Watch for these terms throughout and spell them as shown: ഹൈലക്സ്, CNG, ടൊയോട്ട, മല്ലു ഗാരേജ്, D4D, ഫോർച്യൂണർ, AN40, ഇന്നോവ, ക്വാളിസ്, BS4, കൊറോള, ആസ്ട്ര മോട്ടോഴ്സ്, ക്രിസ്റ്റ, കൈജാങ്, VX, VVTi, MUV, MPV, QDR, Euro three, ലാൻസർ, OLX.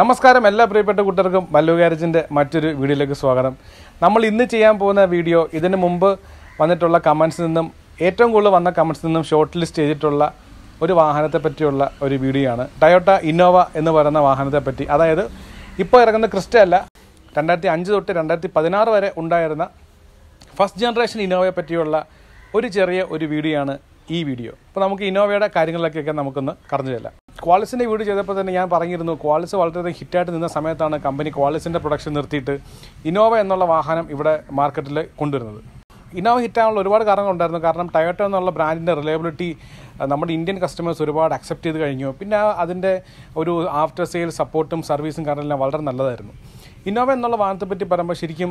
നമസ്കാരം എല്ലാ പ്രിയപ്പെട്ട കൂട്ടുകാർക്കും മല്ലു ഗാരേജിന്റെ മറ്റൊരു വീഡിയോയിലേക്ക് സ്വാഗതം. നമ്മൾ ഇന്ന് ചെയ്യാൻ പോകുന്ന വീഡിയോ ഇതിനു മുൻപ് വന്നിട്ടുള്ള കമന്റ്സിൽ നിന്നും ഏറ്റവും കൂടുതൽ വന്ന കമന്റ്സിൽ നിന്നും ഷോർട്ട് ലിസ്റ്റ് ചെയ്തിട്ടുള്ള ഒരു വാഹനത്തെ പറ്റിയുള്ള ഒരു വീഡിയോയാണ്. ടൊയോട്ട ഇന്നോവ എന്ന് പറയുന്ന വാഹനത്തെ പറ്റി, അതായത് ഇപ്പോൾ ഇറങ്ങുന്ന ക്രിസ്റ്റ അല്ല, 2005 തൊട്ട് 2016 വരെ ഉണ്ടായിരുന്ന ഫസ്റ്റ് ജനറേഷൻ ഇന്നോവയെ പറ്റിയുള്ള ഒരു ചെറിയ ഒരു വീഡിയോയാണ് ഈ വീഡിയോ. അപ്പോൾ നമുക്ക് ഇന്നോവയുടെ കാര്യങ്ങളിലേക്കൊക്കെ നമുക്കൊന്ന് കടന്നു ചെല്ലാം. ക്വാളിസിൻ്റെ വീഡിയോ ചെയ്തപ്പോൾ തന്നെ ഞാൻ പറഞ്ഞിരുന്നു, ക്വാളിസ് വളരെയധികം ഹിറ്റായിട്ട് നിന്ന സമയത്താണ് കമ്പനി ക്വാളിസിൻ്റെ പ്രൊഡക്ഷൻ നിർത്തിയിട്ട് ഇന്നോവ എന്നുള്ള വാഹനം ഇവിടെ മാർക്കറ്റിൽ കൊണ്ടുവരുന്നത്. ഇന്നോവ ഹിറ്റാകാനുള്ള ഒരുപാട് കാരണങ്ങളുണ്ടായിരുന്നു. കാരണം ടൊയോട്ട എന്നുള്ള ബ്രാൻഡിൻ്റെ റിലയബിലിറ്റി നമ്മുടെ ഇന്ത്യൻ കസ്റ്റമേഴ്സ് ഒരുപാട് അക്സെപ്റ്റ് ചെയ്ത് കഴിഞ്ഞു. പിന്നെ അതിൻ്റെ ഒരു ആഫ്റ്റർ സെയിൽ സപ്പോർട്ടും സർവീസും കാരണം വളരെ നല്ലതായിരുന്നു. ഇന്നോവ എന്നുള്ള വാഹനത്തെപ്പറ്റി പറയുമ്പോൾ ശരിക്കും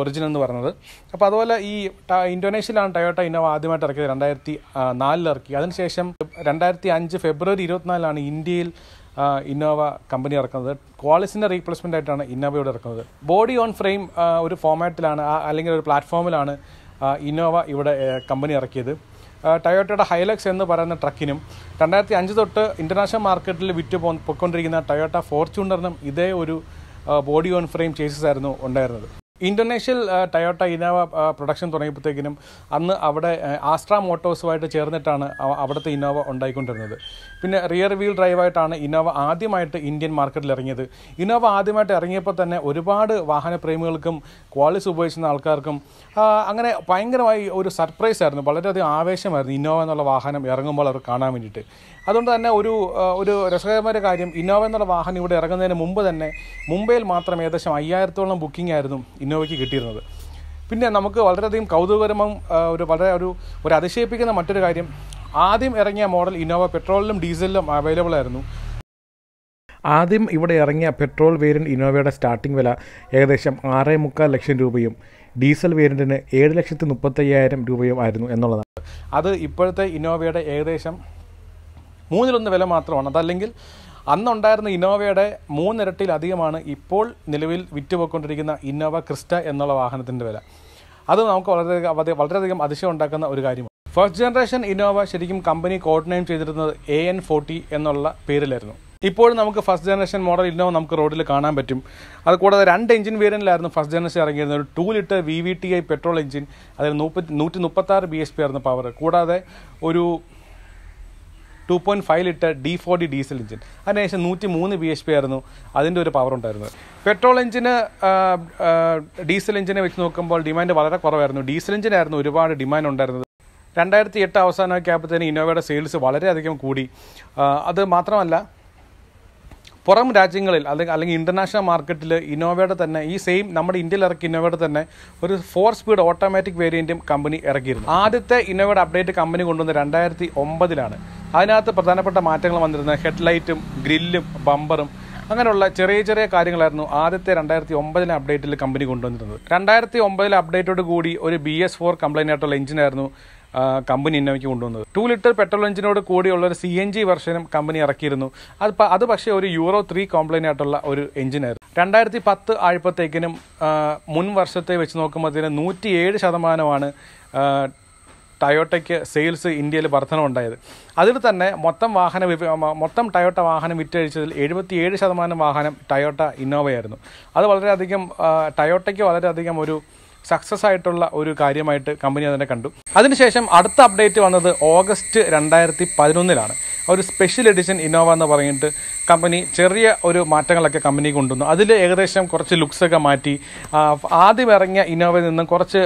ഒറിജിൻ എന്ന് പറയുന്നത്. അപ്പോൾ അതുപോലെ ഈ ഇന്തോനേഷ്യയിലാണ് ടൊയോട്ട ഇന്നോവ ആദ്യമായിട്ട് ഇറക്കിയത്, 2004 ഇറക്കി. അതിനുശേഷം 2005 ഫെബ്രുവരി 24 ഇന്ത്യയിൽ ഇന്നോവ കമ്പനി ഇറക്കുന്നത്. ക്വാളിസിൻ്റെ റീപ്ലേസ്മെൻ്റ് ആയിട്ടാണ് ഇന്നോവയോട് ഇറക്കുന്നത്. ബോഡി ഓൺ ഫ്രെയിം ഒരു ഫോമാറ്റിലാണ്, അല്ലെങ്കിൽ ഒരു പ്ലാറ്റ്ഫോമിലാണ് ഇന്നോവ ഇവിടെ കമ്പനി ഇറക്കിയത്. ടൊയോട്ടയുടെ ഹൈലക്സ് എന്ന് പറയുന്ന ട്രക്കിനും 2005 തൊട്ട് ഇൻ്റർനാഷണൽ മാർക്കറ്റിൽ പൊയ്ക്കൊണ്ടിരിക്കുന്ന ടൊയോട്ട ഫോർച്യൂണറിനും ഇതേ ഒരു ബോഡി ഓൺ ഫ്രെയിം ചേസസ് ആയിരുന്നു ഉണ്ടായിരുന്നത്. ഇന്തോനേഷ്യയിൽ ടൊയോട്ട ഇന്നോവ പ്രൊഡക്ഷൻ തുടങ്ങിയപ്പോഴത്തേക്കിനും അന്ന് അവിടെ ആസ്ട്ര മോട്ടോഴ്സുമായിട്ട് ചേർന്നിട്ടാണ് അവിടുത്തെ ഇന്നോവ ഉണ്ടായിക്കൊണ്ടിരുന്നത്. പിന്നെ റിയർ വീൽ ഡ്രൈവായിട്ടാണ് ഇന്നോവ ആദ്യമായിട്ട് ഇന്ത്യൻ മാർക്കറ്റിൽ ഇറങ്ങിയത്. ഇന്നോവ ആദ്യമായിട്ട് ഇറങ്ങിയപ്പോൾ തന്നെ ഒരുപാട് വാഹന പ്രേമികൾക്കും ക്വാളിസ് ഉപയോഗിക്കുന്ന ആൾക്കാർക്കും അങ്ങനെ ഭയങ്കരമായി ഒരു സർപ്രൈസ് ആയിരുന്നു, വളരെയധികം ആവേശമായിരുന്നു ഇന്നോവ എന്നുള്ള വാഹനം ഇറങ്ങുമ്പോൾ അവർ കാണാൻ വേണ്ടിയിട്ട്. അതുകൊണ്ട് തന്നെ ഒരു രസകരമായ കാര്യം, ഇന്നോവ എന്നുള്ള വാഹനം ഇവിടെ ഇറങ്ങുന്നതിന് മുമ്പ് തന്നെ മുംബൈയിൽ മാത്രം ഏകദേശം 5000-ഓളം ബുക്കിംഗ് ആയിരുന്നു ഇന്നോവയ്ക്ക് കിട്ടിയിരുന്നത്. പിന്നെ നമുക്ക് വളരെയധികം കൗതുകകരവും ഒരു അതിശയിപ്പിക്കുന്ന മറ്റൊരു കാര്യം, ആദ്യം ഇറങ്ങിയ മോഡൽ ഇന്നോവ പെട്രോളിലും ഡീസലിലും അവൈലബിൾ ആയിരുന്നു. ആദ്യം ഇവിടെ ഇറങ്ങിയ പെട്രോൾ വേരിയൻറ്റ് ഇന്നോവയുടെ സ്റ്റാർട്ടിംഗ് വില ഏകദേശം 6.25 ലക്ഷം രൂപയും ഡീസൽ വേരിയൻറ്റിന് 7,35,000 രൂപയും ആയിരുന്നു എന്നുള്ളതാണ്. അത് ഇപ്പോഴത്തെ ഇന്നോവയുടെ ഏകദേശം 1/3 വില മാത്രമാണ്. അതല്ലെങ്കിൽ അന്നുണ്ടായിരുന്ന ഇന്നോവയുടെ 3 ഇരട്ടിയിലധികമാണ് ഇപ്പോൾ നിലവിൽ വിറ്റുപോയിക്കൊണ്ടിരിക്കുന്ന ഇന്നോവ ക്രിസ്റ്റ എന്നുള്ള വാഹനത്തിൻ്റെ വില. അത് നമുക്ക് വളരെയധികം അതിശയം ഉണ്ടാക്കുന്ന ഒരു കാര്യമാണ്. ഫസ്റ്റ് ജനറേഷൻ ഇന്നോവ ശരിക്കും കമ്പനി കോഡ് നെയിം ചെയ്തിരുന്നത് AN40 എന്നുള്ള പേരിലായിരുന്നു. ഇപ്പോഴും നമുക്ക് ഫസ്റ്റ് ജനറേഷൻ മോഡൽ ഇന്നോവ നമുക്ക് റോഡിൽ കാണാൻ പറ്റും. അതുകൂടാതെ 2 എഞ്ചിൻ വേരിയൻറ്റിലായിരുന്നു ഫസ്റ്റ് ജനറേഷൻ ഇറങ്ങിയിരുന്നത്. ഒരു 2 ലിറ്റർ VVTi പെട്രോൾ എഞ്ചിൻ, അതിൽ 136 BSP ആയിരുന്നു പവർ. കൂടാതെ ഒരു 2.5 ലിറ്റർ D4D ഡീസൽ എഞ്ചിൻ, അതിനുശേഷം 103 BSP ആയിരുന്നു അതിൻ്റെ ഒരു പവർ ഉണ്ടായിരുന്നത്. പെട്രോൾ എഞ്ചിന് ഡീസൽ എഞ്ചിനെ വെച്ച് നോക്കുമ്പോൾ ഡിമാൻഡ് വളരെ കുറവായിരുന്നു. ഡീസൽ എഞ്ചിനായിരുന്നു ഒരുപാട് ഡിമാൻഡ് ഉണ്ടായിരുന്നത്. 2008 അവസാനമൊക്കെ ആയപ്പോഴത്തേന് ഇന്നോവയുടെ സെയിൽസ് വളരെയധികം കൂടി. അത് മാത്രമല്ല, പുറം രാജ്യങ്ങളിൽ അല്ലെങ്കിൽ ഇൻ്റർനാഷണൽ മാർക്കറ്റിൽ ഇന്നോവയുടെ തന്നെ ഈ സെയിം നമ്മുടെ ഇന്ത്യയിൽ ഇറക്കി ഇന്നോവയുടെ തന്നെ ഒരു 4 സ്പീഡ് ഓട്ടോമാറ്റിക് വേരിയൻറ്റും കമ്പനി ഇറക്കിയിരുന്നു. ആദ്യത്തെ ഇന്നോവയുടെ അപ്ഡേറ്റ് കമ്പനി കൊണ്ടുവന്നത് 2009. അതിനകത്ത് പ്രധാനപ്പെട്ട മാറ്റങ്ങൾ വന്നിരുന്നത് ഹെഡ്ലൈറ്റും ഗ്രില്ലും ബമ്പറും അങ്ങനെയുള്ള ചെറിയ ചെറിയ കാര്യങ്ങളായിരുന്നു ആദ്യത്തെ 2009 അപ്ഡേറ്റിൽ കമ്പനി കൊണ്ടുവന്നിരുന്നത്. 2009 അപ്ഡേറ്റോട് കൂടി ഒരു BS4 കംപ്ലൈൻ്റ് ആയിട്ടുള്ള എഞ്ചിനായിരുന്നു കമ്പനി ഇന്നോവയ്ക്ക് കൊണ്ടുവന്നത്. 2 ലിറ്റർ പെട്രോൾ എഞ്ചിനോട് കൂടിയുള്ളൊരു CNG വെർഷനും കമ്പനി ഇറക്കിയിരുന്നു. അത് പക്ഷേ ഒരു Euro 3 കംപ്ലൈൻ്റ് ആയിട്ടുള്ള ഒരു എഞ്ചിനായിരുന്നു. 2010 ആയപ്പോഴത്തേക്കിനും മുൻ വർഷത്തെ വെച്ച് നോക്കുമ്പോഴത്തേനും 107% ടൊയോട്ടയ്ക്ക് സെയിൽസ് ഇന്ത്യയിൽ വർധനമുണ്ടായത്. അതിൽ തന്നെ മൊത്തം ടൊയോട്ട വാഹനം വിറ്റഴിച്ചതിൽ 77% വാഹനം ടൊയോട്ട ഇന്നോവയായിരുന്നു. അത് വളരെയധികം ടൊയോട്ടയ്ക്ക് വളരെയധികം ഒരു സക്സസ് ആയിട്ടുള്ള ഒരു കാര്യമായിട്ട് കമ്പനി അതിനെ കണ്ടു. അതിനുശേഷം അടുത്ത അപ്ഡേറ്റ് വന്നത് ഓഗസ്റ്റ് 2011 ഒരു സ്പെഷ്യൽ എഡിഷൻ ഇന്നോവ എന്ന് പറഞ്ഞിട്ട് കമ്പനി ചെറിയ ഒരു മാറ്റങ്ങളൊക്കെ കമ്പനി കൊണ്ടുവന്നു. അതിൽ ഏകദേശം കുറച്ച് ലുക്സൊക്കെ മാറ്റി. ആദ്യം ഇറങ്ങിയ ഇന്നോവയിൽ നിന്നും കുറച്ച്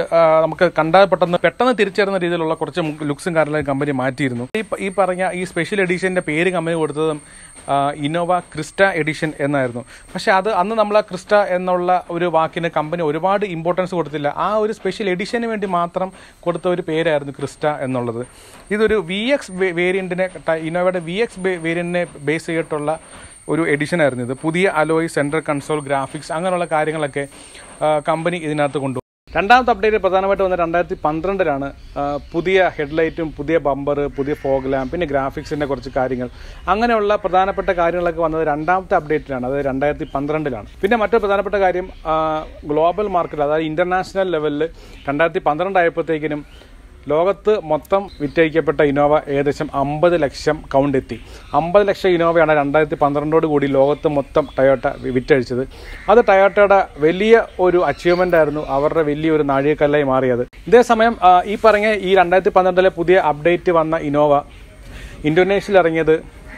നമുക്ക് കണ്ടാൽ പെട്ടെന്ന് തിരിച്ചറിയുന്ന രീതിയിലുള്ള കുറച്ച് ലുക്സും കാര്യങ്ങളും കമ്പനി മാറ്റിയിരുന്നു. ഈ പറഞ്ഞ ഈ സ്പെഷ്യൽ എഡിഷൻ്റെ പേര് കമ്പനി കൊടുത്തതും ഇന്നോവ ക്രിസ്റ്റ എഡിഷൻ എന്നായിരുന്നു. പക്ഷേ അത് അന്ന് നമ്മൾ ക്രിസ്റ്റ എന്നുള്ള ഒരു വാക്കിന് കമ്പനി ഒരുപാട് ഇമ്പോർട്ടൻസ് കൊടുത്തില്ല. ആ ഒരു സ്പെഷ്യൽ എഡിഷന് വേണ്ടി മാത്രം കൊടുത്ത ഒരു പേരായിരുന്നു ക്രിസ്റ്റ എന്നുള്ളത്. ഇതൊരു VX വേരിയൻറ്റിനെ ഇന്നോവയുടെ VX വേരിയൻറ്റിനെ ബേസ് ചെയ്തിട്ടുള്ള ഒരു എഡിഷൻ ആയിരുന്നു ഇത്. പുതിയ അലോയ്, സെൻട്രൽ കൺസോൾ, ഗ്രാഫിക്സ് അങ്ങനെയുള്ള കാര്യങ്ങളൊക്കെ കമ്പനി ഇതിനകത്ത് കൊണ്ടുപോകും. രണ്ടാമത്തെ അപ്ഡേറ്റ് പ്രധാനമായിട്ട് വന്ന 2012-ലാണ് പുതിയ ഹെഡ്ലൈറ്റും പുതിയ ബമ്പർ, പുതിയ ഫോഗ് ലാമ്പ്, പിന്നെ ഗ്രാഫിക്സിൻ്റെ കുറച്ച് കാര്യങ്ങൾ അങ്ങനെയുള്ള പ്രധാനപ്പെട്ട കാര്യങ്ങളൊക്കെ വന്നത് രണ്ടാമത്തെ അപ്ഡേറ്റിലാണ്, അതായത് 2012-ലാണ്. പിന്നെ മറ്റൊരു പ്രധാനപ്പെട്ട കാര്യം ഗ്ലോബൽ മാർക്കറ്റ്, അതായത് ഇൻ്റർനാഷണൽ ലെവലിൽ 2012 ആയപ്പോഴത്തേക്കിനും ലോകത്ത് മൊത്തം വിറ്റഴിക്കപ്പെട്ട ഇന്നോവ ഏകദേശം 50 ലക്ഷം കൗണ്ട് എത്തി. 50 ലക്ഷം ഇന്നോവയാണ് 2012 കൂടി ലോകത്ത് മൊത്തം ടൊയോട്ട വിറ്റഴിച്ചത്. അത് ടൊയോട്ടയുടെ വലിയ ഒരു അച്ചീവ്മെൻ്റ് ആയിരുന്നു, അവരുടെ വലിയൊരു നാഴികക്കല്ലായി മാറിയത്. ഇതേസമയം ഈ പറഞ്ഞ ഈ 2012-ലെ പുതിയ അപ്ഡേറ്റ് വന്ന ഇന്നോവ ഇന്തോനേഷ്യയിൽ ഇറങ്ങിയത്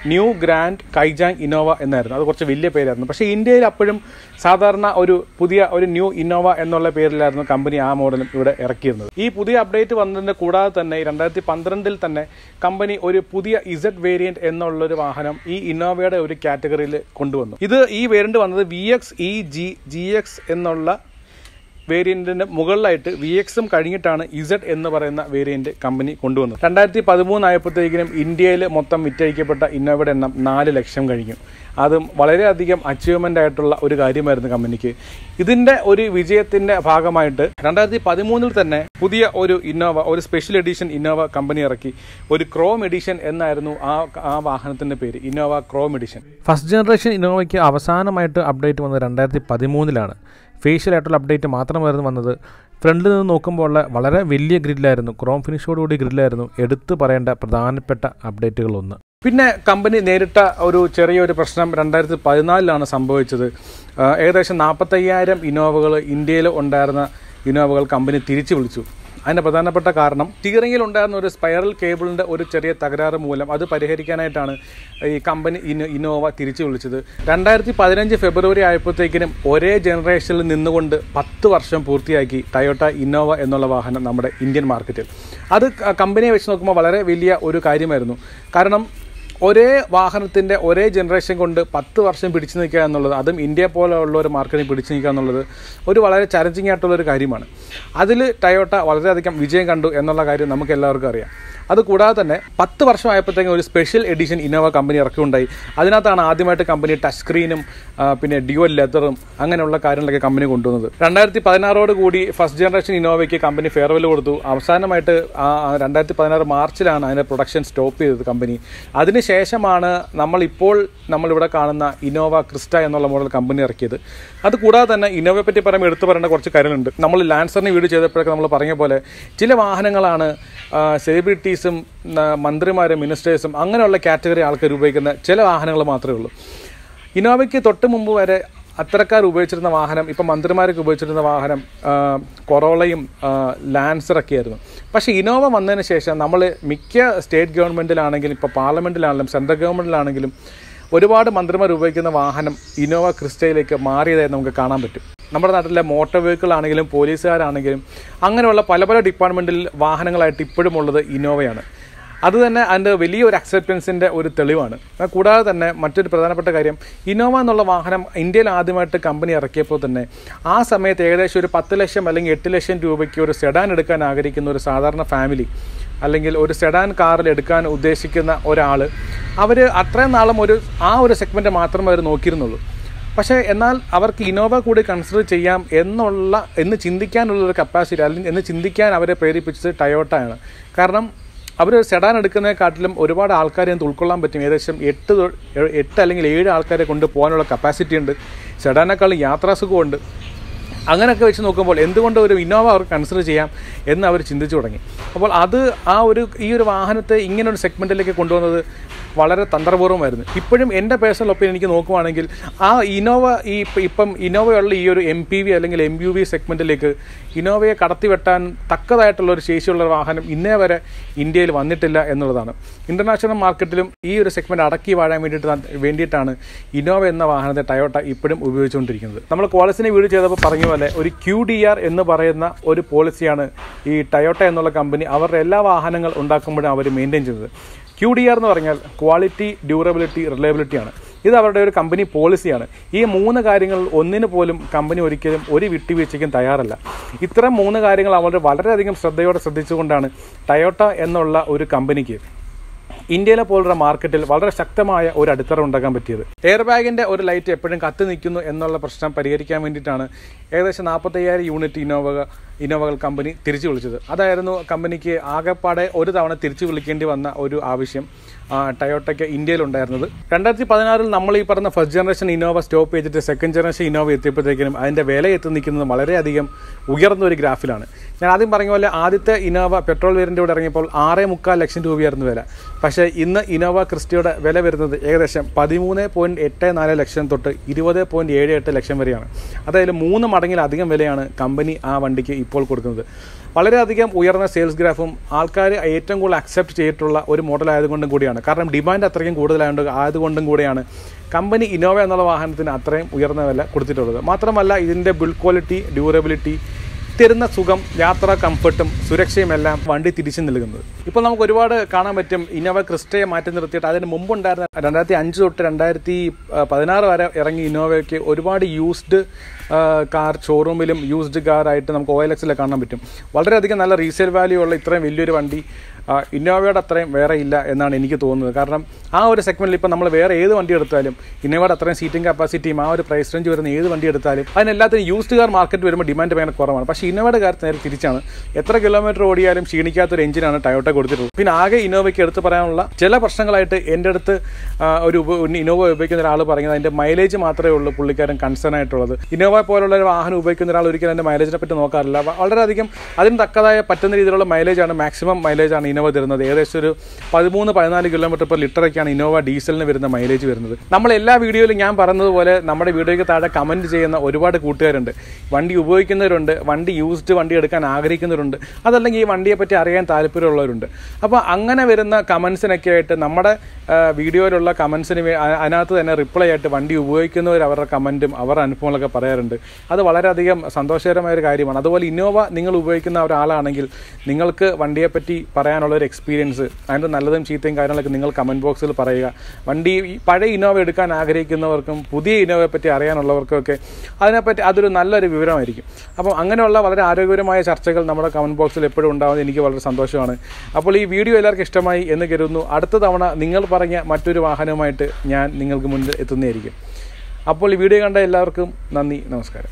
ന്യൂ ഗ്രാൻഡ് കൈജാങ് ഇന്നോവ എന്നായിരുന്നു. അത് കുറച്ച് വലിയ പേരായിരുന്നു, പക്ഷേ ഇന്ത്യയിൽ അപ്പോഴും സാധാരണ ഒരു പുതിയ ഒരു ന്യൂ ഇന്നോവ എന്നുള്ള പേരിലായിരുന്നു കമ്പനി ആ മോഡലും ഇവിടെ ഇറക്കിയിരുന്നത്. ഈ പുതിയ അപ്ഡേറ്റ് വന്നതിന് കൂടാതെ തന്നെ 2012-ൽ തന്നെ കമ്പനി ഒരു പുതിയ ഇസഡ് വേരിയൻറ്റ് എന്നുള്ളൊരു വാഹനം ഈ ഇന്നോവയുടെ ഒരു കാറ്റഗറിയിൽ കൊണ്ടുവന്നു. ഇത് ഈ വേരിയൻറ്റ് വന്നത് VX, EG, GX എന്നുള്ള വേരിയൻറ്റിൻ്റെ മുകളിലായിട്ട് VXഉം കഴിഞ്ഞിട്ടാണ് ഇസഡ് എന്ന് പറയുന്ന വേരിയൻറ്റ് കമ്പനി കൊണ്ടുവന്നത്. 2013 ആയപ്പോഴത്തേക്കിനും ഇന്ത്യയിൽ മൊത്തം വിറ്റഴിക്കപ്പെട്ട ഇന്നോവയുടെ എണ്ണം 4 ലക്ഷം കഴിഞ്ഞു. അതും വളരെയധികം അച്ചീവ്മെൻ്റ് ആയിട്ടുള്ള ഒരു കാര്യമായിരുന്നു കമ്പനിക്ക്. ഇതിൻ്റെ ഒരു വിജയത്തിൻ്റെ ഭാഗമായിട്ട് 2013-ൽ തന്നെ പുതിയ ഒരു ഇന്നോവ, ഒരു സ്പെഷ്യൽ എഡിഷൻ ഇന്നോവ കമ്പനി ഇറക്കി. ഒരു ക്രോം എഡിഷൻ എന്നായിരുന്നു ആ വാഹനത്തിൻ്റെ പേര്, ഇന്നോവ chrome edition. First generation ഇന്നോവയ്ക്ക് അവസാനമായിട്ട് അപ്ഡേറ്റ് വന്നത് 2013-ലാണ്. ഫേഷ്യലായിട്ടുള്ള അപ്ഡേറ്റ് മാത്രമായിരുന്നു വന്നത്. ഫ്രണ്ടിൽ നിന്ന് നോക്കുമ്പോൾ വളരെ വലിയ ഗ്രില്ലായിരുന്നു, ക്രോം ഫിനിഷോടുകൂടി ഗ്രില്ലായിരുന്നു. എടുത്തു പറയേണ്ട പ്രധാനപ്പെട്ട അപ്ഡേറ്റുകളൊന്ന്. പിന്നെ കമ്പനി നേരിട്ട ഒരു ചെറിയൊരു പ്രശ്നം 2014-ലാണ് സംഭവിച്ചത്. ഏകദേശം 45,000 ഇന്നോവകൾ ഇന്ത്യയിൽ ഉണ്ടായിരുന്ന ഇന്നോവകൾ കമ്പനി തിരിച്ചു വിളിച്ചു. അതിൻ്റെ പ്രധാനപ്പെട്ട കാരണം സ്റ്റിയറിംഗിൽ ഉണ്ടായിരുന്ന ഒരു സ്പൈറൽ കേബിളിൻ്റെ ഒരു ചെറിയ തകരാറ് മൂലം അത് പരിഹരിക്കാനായിട്ടാണ് ഈ കമ്പനി ഇന്നോവ തിരിച്ചു വിളിച്ചത്. 2015 ഫെബ്രുവരി ആയപ്പോഴത്തേക്കിനും ഒരേ ജനറേഷനിൽ നിന്നുകൊണ്ട് 10 വർഷം പൂർത്തിയാക്കി ടൊയോട്ട ഇന്നോവ എന്നുള്ള വാഹനം നമ്മുടെ ഇന്ത്യൻ മാർക്കറ്റിൽ. അത് കമ്പനിയെ വെച്ച് നോക്കുമ്പോൾ വളരെ വലിയ ഒരു കാര്യമായിരുന്നു. കാരണം ഒരേ വാഹനത്തിൻ്റെ ഒരേ ജനറേഷൻ കൊണ്ട് 10 വർഷം പിടിച്ചു നിൽക്കുക എന്നുള്ളത്, അതും ഇന്ത്യ പോലെയുള്ള ഒരു മാർക്കറ്റിൽ പിടിച്ചു നിൽക്കുക എന്നുള്ളത് ഒരു വളരെ ചലഞ്ചിങ് ആയിട്ടുള്ളൊരു കാര്യമാണ്. അതിൽ ടൊയോട്ട വളരെയധികം വിജയം കണ്ടു എന്നുള്ള കാര്യം നമുക്ക് എല്ലാവർക്കും അറിയാം. അതുകൂടാതെ തന്നെ 10 വർഷം ആയപ്പോഴത്തേക്കും ഒരു സ്പെഷ്യൽ എഡിഷൻ ഇന്നോവ കമ്പനി ഇറക്കുകയുണ്ടായി. അതിനകത്താണ് ആദ്യമായിട്ട് കമ്പനി ടച്ച് സ്ക്രീനും പിന്നെ ഡ്യുവൽ ലെതറും അങ്ങനെയുള്ള കാര്യങ്ങളൊക്കെ കമ്പനി കൊണ്ടുവന്നത്. 2016-ഓടുകൂടി ഫസ്റ്റ് ജനറേഷൻ ഇന്നോവയ്ക്ക് കമ്പനി ഫെയർവെൽ കൊടുത്തു. അവസാനമായിട്ട് 2016 മാർച്ചിലാണ് അതിൻ്റെ പ്രൊഡക്ഷൻ സ്റ്റോപ്പ് ചെയ്തത് കമ്പനി. അതിനുശേഷമാണ് നമ്മളിവിടെ കാണുന്ന ഇന്നോവ ക്രിസ്റ്റ എന്നുള്ള മോഡൽ കമ്പനി ഇറക്കിയത്. അതുകൂടാതെ തന്നെ ഇന്നോവയെ പറ്റി പറയുമ്പോൾ എടുത്തു പറയേണ്ട കുറച്ച് കാര്യങ്ങളുണ്ട്. നമ്മൾ ലാൻസറിന് വീഡിയോ ചെയ്തപ്പോഴൊക്കെ നമ്മൾ പറഞ്ഞ പോലെ ചില വാഹനങ്ങളാണ് സെലിബ്രിറ്റി മന്ത്രിമാരും മിനിസ്റ്റേഴ്സും അങ്ങനെയുള്ള കാറ്റഗറി ആൾക്കാർ ഉപയോഗിക്കുന്ന ചില വാഹനങ്ങൾ മാത്രമേ ഉള്ളൂ. ഇന്നോവയ്ക്ക് തൊട്ട് മുമ്പ് വരെ അത്തരക്കാർ ഉപയോഗിച്ചിരുന്ന വാഹനം, ഇപ്പം മന്ത്രിമാരൊക്കെ ഉപയോഗിച്ചിരുന്ന വാഹനം കൊറോളയും ലാൻസറൊക്കെ ആയിരുന്നു. പക്ഷേ ഇന്നോവ വന്നതിന് ശേഷം നമ്മൾ മിക്ക സ്റ്റേറ്റ് ഗവൺമെൻറ്റിലാണെങ്കിലും ഇപ്പോൾ പാർലമെൻറ്റിലാണെങ്കിലും സെൻട്രൽ ഗവൺമെൻറ്റിലാണെങ്കിലും ഒരുപാട് മന്ത്രിമാർ ഉപയോഗിക്കുന്ന വാഹനം ഇന്നോവ ക്രിസ്റ്റയിലേക്ക് മാറിയതായി നമുക്ക് കാണാൻ പറ്റും. നമ്മുടെ നാട്ടിലെ മോട്ടോർ വെഹിക്കിൾ ആണെങ്കിലും പോലീസുകാരാണെങ്കിലും അങ്ങനെയുള്ള പല പല ഡിപ്പാർട്ട്മെൻറ്റിൽ വാഹനങ്ങളായിട്ട് ഇപ്പോഴും ഉള്ളത് ഇന്നോവയാണ്. അത് തന്നെ അതിൻ്റെ വലിയൊരു അക്സെപ്റ്റൻസിൻ്റെ ഒരു തെളിവാണ്. കൂടാതെ തന്നെ മറ്റൊരു പ്രധാനപ്പെട്ട കാര്യം, ഇന്നോവ എന്നുള്ള വാഹനം ഇന്ത്യയിൽ ആദ്യമായിട്ട് കമ്പനി ഇറക്കിയപ്പോൾ തന്നെ ആ സമയത്ത് ഏകദേശം ഒരു 10 ലക്ഷം അല്ലെങ്കിൽ 8 ലക്ഷം രൂപയ്ക്ക് ഒരു സെഡാൻ എടുക്കാൻ ആഗ്രഹിക്കുന്ന ഒരു സാധാരണ ഫാമിലി അല്ലെങ്കിൽ ഒരു സെഡാൻ കാറിൽ എടുക്കാൻ ഉദ്ദേശിക്കുന്ന ഒരാൾ അവർ അത്രയും നാളും ആ ഒരു സെഗ്മെൻറ്റ് മാത്രമേ അവർ നോക്കിയിരുന്നുള്ളൂ. പക്ഷേ എന്നാൽ അവർക്ക് ഇന്നോവ കൂടി കൺസിഡർ ചെയ്യാം എന്ന് ചിന്തിക്കാനുള്ളൊരു കപ്പാസിറ്റി അല്ലെങ്കിൽ ചിന്തിക്കാൻ അവരെ പ്രേരിപ്പിച്ചത് ടൊയോട്ടയാണ്. കാരണം അവർ സെഡാൻ എടുക്കുന്നതിനെക്കാട്ടിലും ഒരുപാട് ആൾക്കാരെ അത് ഉൾക്കൊള്ളാൻ പറ്റും. ഏകദേശം 8 അല്ലെങ്കിൽ 7 ആൾക്കാരെ കൊണ്ട് പോകാനുള്ള കപ്പാസിറ്റി ഉണ്ട്. സെഡാനേക്കാളും യാത്രാസുഖമുണ്ട്. അങ്ങനെയൊക്കെ വെച്ച് നോക്കുമ്പോൾ എന്തുകൊണ്ട് ഒരു ഇന്നോവ അവർക്ക് കൺസിഡർ ചെയ്യാം എന്ന് അവർ ചിന്തിച്ചു തുടങ്ങി. അപ്പോൾ അത് ഈ ഒരു വാഹനത്തെ ഇങ്ങനൊരു സെഗ്മെൻറ്റിലേക്ക് കൊണ്ടുവന്നത് വളരെ തന്ത്രപൂർവ്വമായിരുന്നു. ഇപ്പോഴും എൻ്റെ പേഴ്സണൽ ഒപ്പീനിയൻ എനിക്ക് നോക്കുവാണെങ്കിൽ ഇപ്പം ഇന്നോവയുള്ള ഈ ഒരു MPV അല്ലെങ്കിൽ MUV സെഗ്മെൻറ്റിലേക്ക് ഇന്നോവയെ കടത്തിവെട്ടാൻ തക്കതായിട്ടുള്ളൊരു ശേഷിയുള്ള വാഹനം ഇന്നേ വരെ ഇന്ത്യയിൽ വന്നിട്ടില്ല എന്നുള്ളതാണ്. ഇൻ്റർനാഷണൽ മാർക്കറ്റിലും ഈ ഒരു സെഗ്മെൻറ്റ് അടക്കി വാഴാൻ വേണ്ടിയിട്ടാണ് ഇന്നോവ എന്ന വാഹനത്തെ ടൊയോട്ട ഇപ്പോഴും ഉപയോഗിച്ചുകൊണ്ടിരിക്കുന്നത്. നമ്മൾ കോളേജിനെ വീട് ചെയ്തപ്പോൾ പറഞ്ഞ പോലെ ഒരു QDR എന്ന് പറയുന്ന ഒരു പോളിസിയാണ് ഈ ടൊയോട്ട എന്നുള്ള കമ്പനി അവരുടെ എല്ലാ വാഹനങ്ങൾ ഉണ്ടാക്കുമ്പോഴും അവർ മെയിൻറ്റെയിൻ ചെയ്യുന്നത്. QDR എന്ന് പറഞ്ഞാൽ ക്വാളിറ്റി, ഡ്യൂറബിലിറ്റി, റിലയബിലിറ്റിയാണ്. ഇത് അവരുടെ ഒരു കമ്പനി പോളിസിയാണ്. ഈ 3 കാര്യങ്ങൾ ഒന്നിന് പോലും കമ്പനി ഒരിക്കലും ഒരു വിട്ടുവീഴ്ചയ്ക്കും തയ്യാറല്ല. ഇത്തരം 3 കാര്യങ്ങൾ അവർ വളരെയധികം ശ്രദ്ധയോടെ ശ്രദ്ധിച്ചുകൊണ്ടാണ് ടൊയോട്ട എന്നുള്ള ഒരു കമ്പനിക്ക് ഇന്ത്യയിലെ പോലുള്ള മാർക്കറ്റിൽ വളരെ ശക്തമായ ഒരു അടിത്തറ ഉണ്ടാക്കാൻ പറ്റിയത്. എയർ ബാഗിൻ്റെ ഒരു ലൈറ്റ് എപ്പോഴും കത്തി നിൽക്കുന്നു എന്നുള്ള പ്രശ്നം പരിഹരിക്കാൻ വേണ്ടിയിട്ടാണ് ഏകദേശം 45,000 യൂണിറ്റ് ഇന്നോവകൾ കമ്പനി തിരിച്ചു വിളിച്ചത്. അതായിരുന്നു കമ്പനിക്ക് ആകെപ്പാടെ ഒരു തവണ തിരിച്ചു വിളിക്കേണ്ടി വന്ന ഒരു ആവശ്യം ടയോട്ടയ്ക്ക് ഇന്ത്യയിലുണ്ടായിരുന്നത്. 2016 നമ്മൾ ഈ പറഞ്ഞ ഫസ്റ്റ് ജനറേഷൻ ഇന്നോവ സ്റ്റോപ്പ് ചെയ്തിട്ട് സെക്കൻഡ് ജനറേഷൻ ഇന്നോവ എത്തിയപ്പോഴത്തേക്കും അതിൻ്റെ വില എത്തി നിൽക്കുന്നത് വളരെയധികം ഉയർന്ന ഒരു ഗ്രാഫിലാണ്. ഞാൻ ആദ്യം പറഞ്ഞ പോലെ ആദ്യത്തെ ഇന്നോവ പെട്രോൾ വേരിയൻ്റ് കൂടെ ഇറങ്ങിയപ്പോൾ 6.25 ലക്ഷം രൂപയായിരുന്നു വില. പക്ഷേ ഇന്ന് ഇന്നോവ ക്രിസ്റ്റയുടെ വില വരുന്നത് ഏകദേശം 13.84 ലക്ഷം തൊട്ട് 20.78 ലക്ഷം വരെയാണ്. അതായത് 3 മടങ്ങിലധികം വിലയാണ് കമ്പനി ആ വണ്ടിക്ക് ഇപ്പോൾ കൊടുക്കുന്നത്. വളരെയധികം ഉയർന്ന സെയിൽസ് ഗ്രാഫും ആൾക്കാർ ഏറ്റവും കൂടുതൽ അക്സെപ്റ്റ് ചെയ്തിട്ടുള്ള ഒരു മോഡലായതുകൊണ്ടും കൂടിയാണ്, കാരണം ഡിമാൻഡ് അത്രയ്ക്കും കൂടുതലായതുകൊണ്ടും കൂടെയാണ് കമ്പനി ഇന്നോവ എന്നുള്ള വാഹനത്തിന് അത്രയും ഉയർന്ന വില കൊടുത്തിട്ടുള്ളത്. മാത്രമല്ല ഇതിൻ്റെ ബിൽഡ് ക്വാളിറ്റി, ഡ്യൂറബിലിറ്റി, തരുന്ന സുഖം, യാത്രാ കംഫർട്ടും സുരക്ഷയുമെല്ലാം വണ്ടി തിരിച്ചു നൽകുന്നത് ഇപ്പോൾ നമുക്ക് ഒരുപാട് കാണാൻ പറ്റും. ഇന്നോവ ക്രിസ്റ്റയെ മാറ്റി നിർത്തിയിട്ട് അതിന് മുമ്പുണ്ടായിരുന്ന 2005 തൊട്ട് 2016 വരെ ഇറങ്ങി ഇന്നോവയ്ക്ക് ഒരുപാട് യൂസ്ഡ് കാർ ഷോറൂമിലും യൂസ്ഡ് കാറായിട്ട് നമുക്ക് OLX കാണാൻ പറ്റും. വളരെയധികം നല്ല റീസെയിൽ വാല്യൂ ഉള്ള ഇത്രയും വലിയൊരു വണ്ടി ഇന്നോവയുടെ അത്രയും വേറെ ഇല്ല എന്നാണ് എനിക്ക് തോന്നുന്നത്. കാരണം ആ ഒരു സെഗ്മെൻറ്റിൽ ഇപ്പോൾ നമ്മൾ വേറെ ഏത് വണ്ടി എടുത്താലും ഇന്നോവയുടെ അത്രയും സീറ്റിംഗ് കപ്പാസിറ്റിയും ആ ഒരു പ്രൈസ് റേഞ്ച് വരുന്ന ഏത് വണ്ടി എടുത്താലും അതിനെല്ലാത്തിനും യൂസ്ഡ് കാർ മാർക്കറ്റ് വരുമ്പോൾ ഡിമാൻഡ് ഭയങ്കര കുറവാണ്. പക്ഷേ ഇന്നോവയുടെ കാര്യത്തിൽ നേരെ തിരിച്ചാണ്. എത്ര കിലോമീറ്റർ ഓടിയാലും ക്ഷീണിക്കാത്തൊരു എഞ്ചിനാണ് ടയോട്ട കൊടുത്തിട്ടുള്ളത്. പിന്നെ ആകെ ഇന്നോവയ്ക്ക് എടുത്ത് പറയാനുള്ള ചില പ്രശ്നങ്ങളായിട്ട് എൻ്റെ അടുത്ത് ഒരു ഇന്നോവ ഉപയോഗിക്കുന്ന ഒരാൾ പറഞ്ഞത് അതിൻ്റെ മൈലേജ് മാത്രമേ ഉള്ളൂ പുള്ളിക്കാരൻ കൺസേൺ ആയിട്ടുള്ളത്. ഇന്നോവ പോലുള്ള ഒരു വാഹനം ഉപയോഗിക്കുന്ന ഒരാൾ ഒരിക്കലും അതിൻ്റെ മൈലേജിനെ പറ്റി നോക്കാറില്ല. വളരെയധികം അതിന് തക്കതായ പറ്റുന്ന രീതിയിലുള്ള മൈലേജാണ്, മാക്സിമം മൈലേജാണ് ഇന്നോവ തരുന്നത്. ഏകദേശം ഒരു 13-14 കിലോമീറ്റർ പെർ ലിറ്ററൊക്കെയാണ് ഇന്നോവ ഡീസലിന് വരുന്ന മൈലേജ് വരുന്നത്. നമ്മൾ എല്ലാ വീഡിയോയിലും ഞാൻ പറഞ്ഞതുപോലെ നമ്മുടെ വീഡിയോയ്ക്ക് താഴെ കമൻറ്റ് ചെയ്യുന്ന ഒരുപാട് കൂട്ടുകാരുണ്ട്. വണ്ടി ഉപയോഗിക്കുന്നവരുണ്ട്, വണ്ടി യൂസ്ഡ് വണ്ടി എടുക്കാൻ ആഗ്രഹിക്കുന്നവരുണ്ട്, അതല്ലെങ്കിൽ ഈ വണ്ടിയെപ്പറ്റി അറിയാൻ താല്പര്യമുള്ളവരുണ്ട്. അപ്പോൾ അങ്ങനെ വരുന്ന കമൻസിനൊക്കെ ആയിട്ട് നമ്മുടെ വീഡിയോയിലുള്ള കമൻസിന് അതിനകത്ത് തന്നെ റിപ്ലൈ ആയിട്ട് വണ്ടി ഉപയോഗിക്കുന്നവർ അവരുടെ കമൻറ്റും അവരുടെ അനുഭവങ്ങളൊക്കെ പറയാറുണ്ട്. അത് വളരെയധികം സന്തോഷകരമായൊരു കാര്യമാണ്. അതുപോലെ ഇന്നോവ നിങ്ങൾ ഉപയോഗിക്കുന്ന ഒരാളാണെങ്കിൽ നിങ്ങൾക്ക് വണ്ടിയെപ്പറ്റി പറയാനുള്ളൊരു എക്സ്പീരിയൻസ്, അതിൻ്റെ നല്ലതും ചീത്തയും കാര്യങ്ങളൊക്കെ നിങ്ങൾ കമൻറ്റ് ബോക്സിൽ പറയുക. വണ്ടി പഴയ ഇന്നോവ എടുക്കാൻ ആഗ്രഹിക്കുന്നവർക്കും പുതിയ ഇന്നോവയെപ്പറ്റി അറിയാനുള്ളവർക്കുമൊക്കെ അതിനെപ്പറ്റി അതൊരു നല്ലൊരു വിവരമായിരിക്കും. അപ്പം അങ്ങനെയുള്ള വളരെ ആരോഗ്യപരമായ ചർച്ചകൾ നമ്മുടെ കമൻറ്റ് ബോക്സിൽ എപ്പോഴും ഉണ്ടാകുന്നത് എനിക്ക് വളരെ സന്തോഷമാണ്. അപ്പോൾ ഈ വീഡിയോ എല്ലാവർക്കും ഇഷ്ടമായി എന്ന് കരുതുന്നു. അടുത്ത തവണ നിങ്ങൾ പറഞ്ഞ മറ്റൊരു വാഹനവുമായിട്ട് ഞാൻ നിങ്ങൾക്ക് മുന്നിൽ എത്തുന്നതായിരിക്കും. അപ്പോൾ ഈ വീഡിയോ കണ്ട എല്ലാവർക്കും നന്ദി, നമസ്കാരം.